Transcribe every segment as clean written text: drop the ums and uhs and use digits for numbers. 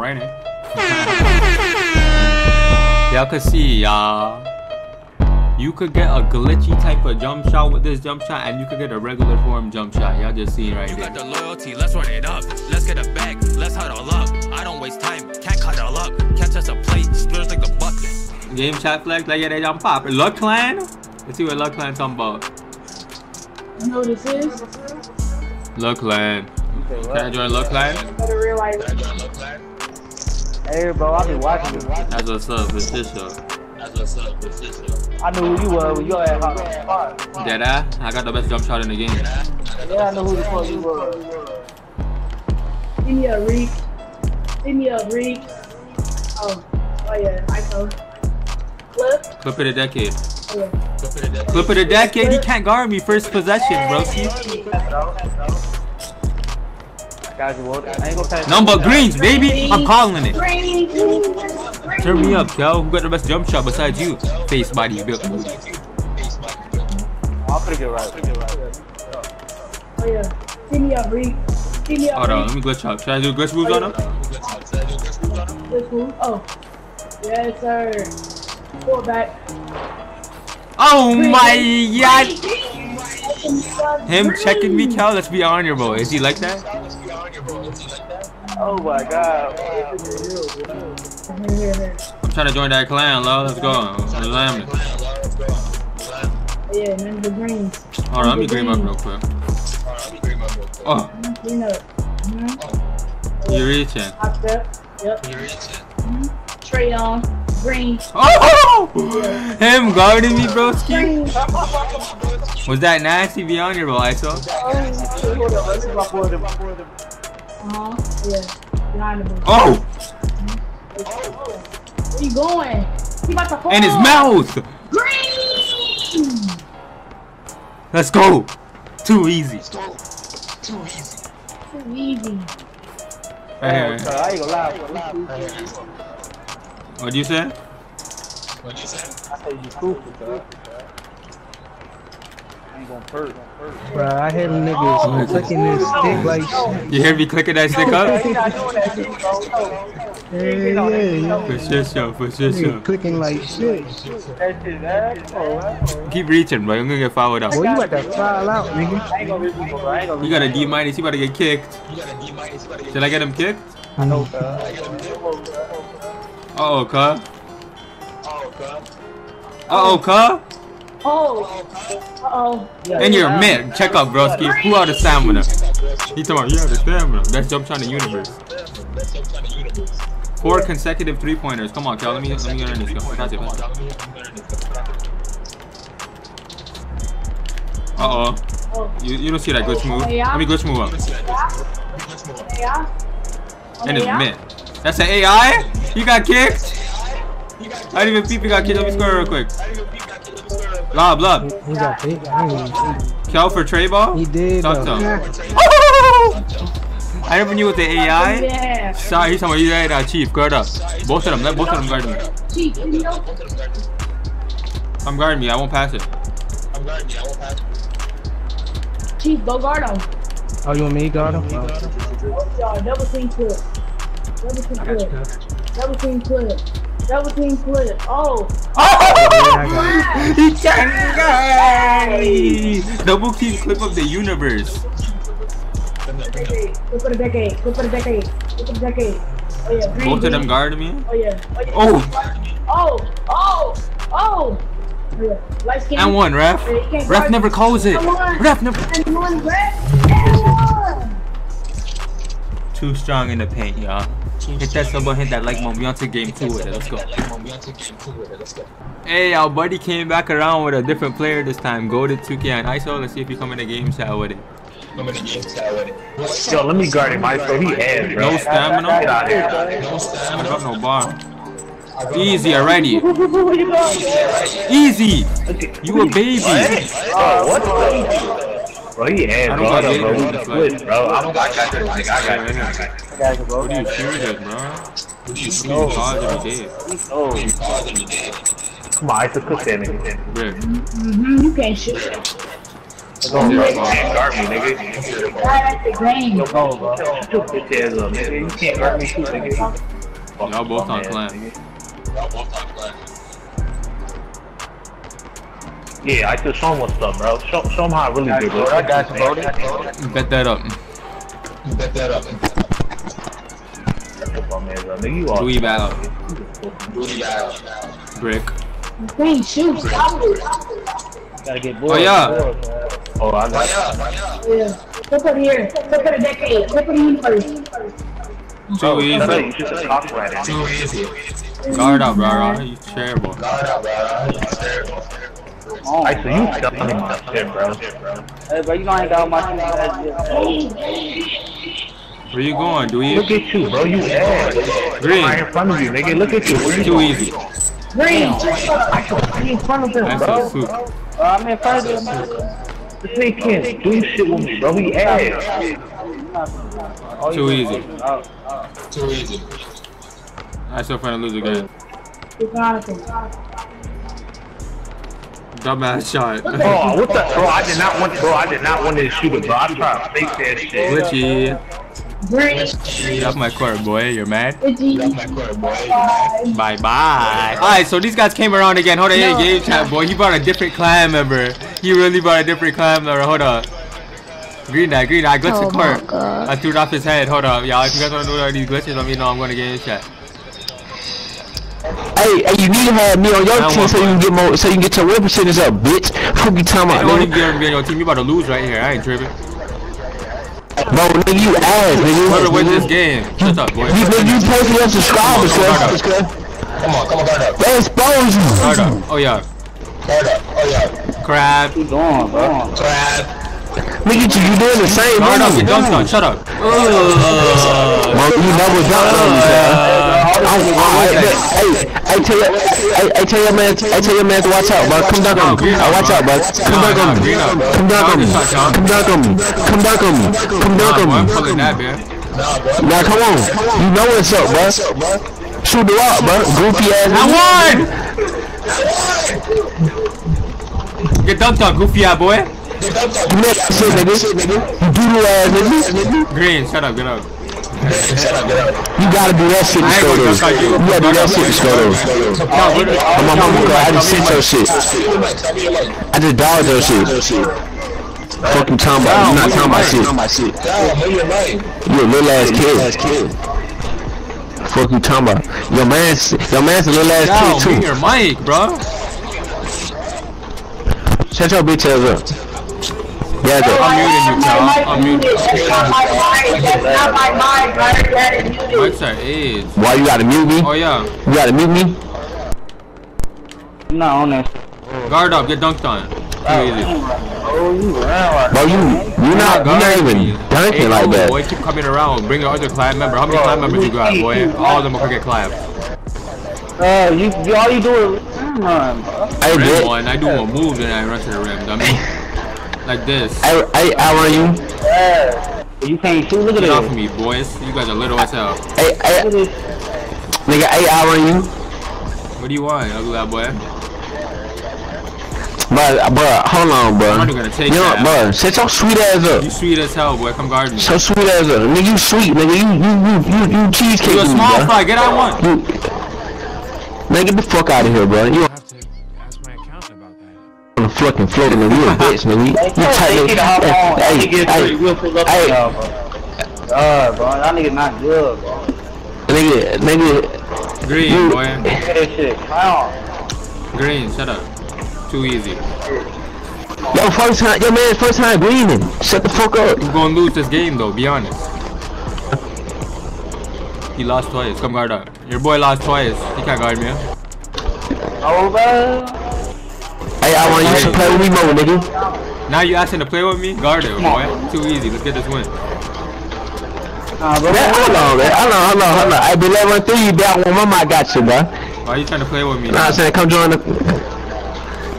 Right. Y'all could see, y'all. You could get a glitchy type of jump shot with this jump shot, and you could get a regular form jump shot. Y'all just seen right there. You got the loyalty, let's run it up. Let's get a bag, let's huddle up. I don't waste time, can't cuddle up. Catch us a plate, splurge like the bucket. Game chat flex, like yeah, they jump pop. Luck Clan? Let's see what Luck Clan talking about. You know what this is? Luck Clan. Can I join Luck Clan? Hey bro, I've been watching you. That's what's up, it's this show. I knew who you were when you were at hot spot. Did I? I got the best jump shot in the game. Yeah, I know who the fuck you were. Give me a reek. Give me a reek. Oh yeah, Ico. Clip. Clip of the decade. Oh, yeah. Clip of the decade. He can't guard me. First possession, bro. Number greens, baby. I'm calling it. Turn me up, yo. Who got the best jump shot besides you? Face, body, build. I'll pick it right. Oh yeah. Give me a break. Hold on, let me glitch up. Should I do glitch moves on him? Glitch move. Oh. Yes, sir. Pull back. Oh my god. Him checking me, Cal. Let's be honorable. Is he like that? Oh my god. I'm trying to join that clan, love. Let's go. Yeah, none the greens. Hold on, let me green up real quick. Oh. You're reaching. Yep. You're reaching. Trey on. Green. Oh! Him guarding me, broski. Was that nasty beyond your ball, ISO? Yeah. Oh! Where you going? He about to fall. In his mouth! Green! Let's go! Too easy. What'd you say? I said you stupid, bro. Bro, I hear them niggas clicking this stick like shit. You hear me clicking that stick up? Yeah. For sure, show, for sure, show. Clicking like shit. Keep reaching, bro. I'm gonna get fouled out. Boy, you about to foul out, nigga. You got a D minus. You about to get kicked. Should I get him kicked? I know, bro. Uh-oh, cuh. Uh-oh, cuh. Oh, yeah, and you're mid. Check out, broski. Who out of stamina? He talking about you out of stamina. Best jump shot in the universe. 4 consecutive 3-pointers. Come on, Cal. Let me get in this. Uh oh. You don't see that glitch move. Let me glitch move up. And it's mid. That's an AI. You got kicked. I didn't even peep. You got kicked. Let me score real quick. Lob, lob. He got big. Kel for Trey ball? He did. Talk to him. Oh! I never knew with the AI. Yeah. Sorry, he's talking about AI Chief. Guard up. Both of them. Let both of them guard me. I'm guarding me. I won't pass it. Chief, go guard him. Oh, you want me to guard him? Oh. Double team clip. Double team clip. Oh! Oh! He can't guard me! Double team clip of the universe. Go for the decade. Oh yeah, green. Both of them guard me? Oh yeah. Oh yeah. Light skin. And one, ref. Ref never calls it. Ref never. And one, ref. And one. Too strong in the paint, y'all. Hit that sub button, hit that like, Mom. Beyonce game 2 with it. Let's go. Hey, our buddy came back around with a different player this time. Go to 2K and ISO. Let's see if you come in the game chat with it. Yo, let me guard him. He ass, bro. No stamina. I got no bar. Easy already. Easy. You a baby. Oh, what the? Bro, he had, bro. I don't got it, bro. I got it. What do you shoot at, bro? What do you shoot at? Come on, I took a 7. You can't shoot. Don't break that. Guard me, nigga. That's the game. Yo, go, bro. Stupid ass up, nigga. You can't guard me too, nigga. Y'all both on clan. Yeah, I could show him what's up, bro. Show him how I really do, bro. I got you, bro. Bet that up. Bet that up. Dewey battle. Dewey battle. Brick. Green shoes. Gotta get bored. Oh, yeah. Oh, I got you. Yeah. Look over here. Look at the decade. Look at him first. Too easy. Guard up, bro. You terrible. Guard up, bro. You terrible. Oh, I see you coming up here, bro. Hey, bro, you gonna hang out with my team. Where you going, Dewey? Look at you, bro. You ass. Green. I'm right in front of you, nigga. Look at you. Where you too going? Easy. Green. I'm in front of him, bro. I'm in front of him. This nigga can't do shit with me, bro. He ass. Too easy. Too easy. I still finna lose again. Dumbass shot. Oh, what the? Bro, I did not want. Bro, I did not want to shoot it, bro. I'm trying to fake that shit. Glitchy. Get off my court, boy. You're mad. Get off my court, boy. Bye bye. All right, so these guys came around again. Hold on, no, hey, game chat, boy. He brought a different clan member. He really brought a different clan member. Hold up. Green that. I glitched the court. I threw it off his head. Hold up, y'all. If you guys want to know these glitches, let me know. I'm gonna get in chat. Hey, you need to have me on your team so you can get more, so you can get your win percentage up, bitch. Who be talking about? I don't even get me on your team. You about to lose right here. I ain't tripping. Bro, nigga, you ass, nigga. Whoever wins this game, shut up, boy. You posted your subscribers, cuz. Come on, guard up. They expose you. Guard up. Oh yeah. Guard up. Oh yeah. Crab. Keep going, bro. Crab. Nigga, you doing the same. Guard up. You dumb son. Shut up. You double dumb. I tell your man to watch out, bro. Come back on me. Watch out, bro. Come back on me. Come back on me. Come back on me. Come back on me. Come back on me. Now come on. You know what's up, bro. Shoot the rock, bro. Goofy ass. I won. Get dunked on, goofy ass boy. You doodle ass nigga. Green, shut up, get up. You gotta do that shit to score those. You gotta do that shit to score those. I'm on my mama, I just sent your shit. I just dodged your shit. Fucking talking about, you're not talking about shit. You're a little ass kid. Fuck you talking about. Your man's a little ass kid too. Yo, your mic, bro. Shut your bitch ass up. Yeah, I'm muting you, I'm muted. Why you gotta mute me? Oh yeah. You gotta mute me? No, on that. Guard up, get dunked on. Bro, you're not even dunking like that. Boy, keep coming around. Bring your other clan member. How many clan members you got, boy? All of them are gonna get clapped. All you do is rim run, bro. I do a move, then I run to the rim, dummy. Like this. I run you. Yeah. You can't shoot. Look at it. Get off me, boys. You guys are little as hell. Nigga, I run you. What do you want, ugly boy? Bruh, hold on, bruh. I'm not gonna take that. Bruh, set your sweet ass up. You sweet as hell, boy. Come guard me. So sweet ass up. Nigga, you sweet, nigga. You cheesecake. You a small fry. Get out one. Nigga, get the fuck out of here, bruh. You fucking floating and you a bitch, man. Bro, that nigga not good, bro. Nigga. Green, dude. Boy. Green, shut up. Too easy. Yo, first time greening. Shut the fuck up. You're gonna lose this game though, be honest. He lost twice. Come guard up. Your boy lost twice. He can't guard me. Over. Hey, I want you to play with me more, nigga. Now you asking to play with me? Guard it, boy. Too easy. Let's get this win. Hold on. I be level 3, down one. Mama, I got you, bro. Why are you trying to play with me? Nah, I'm saying, come join the...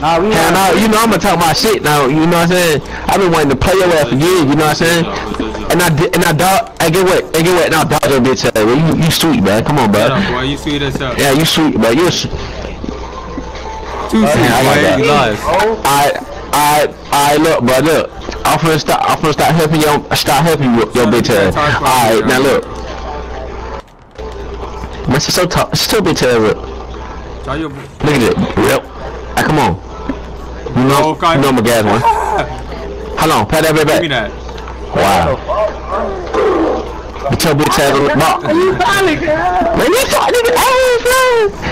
Now, you know I'm gonna talk my shit now. You know what I'm saying? I've been wanting to play your ass for years. You know what I'm saying? And I get wet. Now dodge your bitch ass. You sweet, bro. Come on, bro. Boy, you sweet as hell. Yeah, you sweet, bro. You're... Too sweet, boy. You lost. I look, bro, look. I'm finna start helping your bitch ass. Alright, now look. Man, she's so tough. She's so bitch ass. Look at it. Yep. Ah, come on. You know, okay. You know I'm a gas one. Hold on, pat that back. Give me that. Wow. Get your bitch ass on the box. You finally, girl. Man, you fucked niggas ass.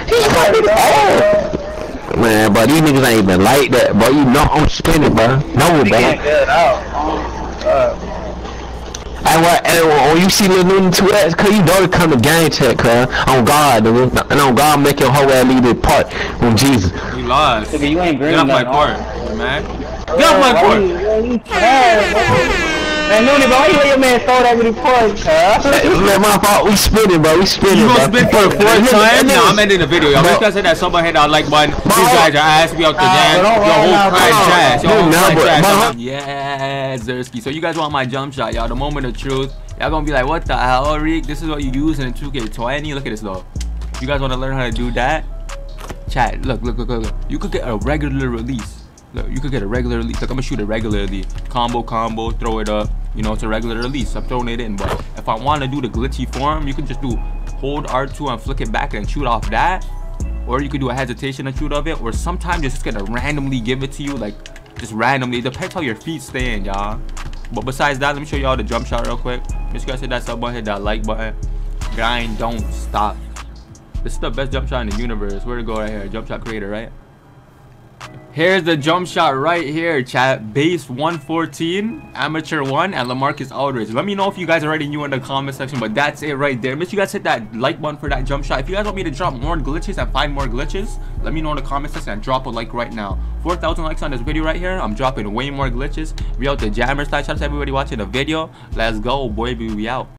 You fucked niggas ass. Man, but these niggas ain't even like that, bro. You know I'm spinning, bro. No, bro. And when you see Lil Nudie two ass, cause you know to come to gang check, cuz. On God, dude. And on God, make your whole ass leave the park. On Jesus. You lost. Nigga, you ain't green. Get off my court, man. Get off my court. Man, Nudie, bro, why you let your man throw that with the park, cuz? Man, my fault. We spinning, bro. We spinning, bro. You gonna spin for the fourth time? No, I'm ending the video, y'all. Because of that, somebody hit that like button. You guys are ass. We out the jam. Your whole trash. Yes, Zersky. So you guys want my jump shot, y'all. The moment of truth. Y'all gonna be like, what the hell, Rick? This is what you use in 2K20. Look at this, though. You guys wanna learn how to do that? Chat, look. You could get a regular release. Look, you could get a regular release. Look, I'm gonna shoot it regularly. Combo, throw it up. You know, it's a regular release. I'm throwing it in. But if I wanna do the glitchy form, you can just do hold R2 and flick it back and shoot off that. Or you could do a hesitation and shoot of it. Or sometimes you're just gonna randomly give it to you. Like, just randomly. It depends how your feet stay in, y'all. But besides that, let me show y'all the jump shot real quick. Make sure you guys hit that sub button, hit that like button. Grind, don't stop. This is the best jump shot in the universe. Where to go right here? Jump shot creator, right? Here's the jump shot right here, chat. Base 114, amateur 1, and LaMarcus Aldridge. Let me know if you guys already knew in the comment section, but that's it right there. Make sure you guys hit that like button for that jump shot. If you guys want me to drop more glitches and find more glitches, let me know in the comment section and drop a like right now. 4,000 likes on this video right here. I'm dropping way more glitches. We out the jammers. Shout out to everybody watching the video. Let's go, boy. We out.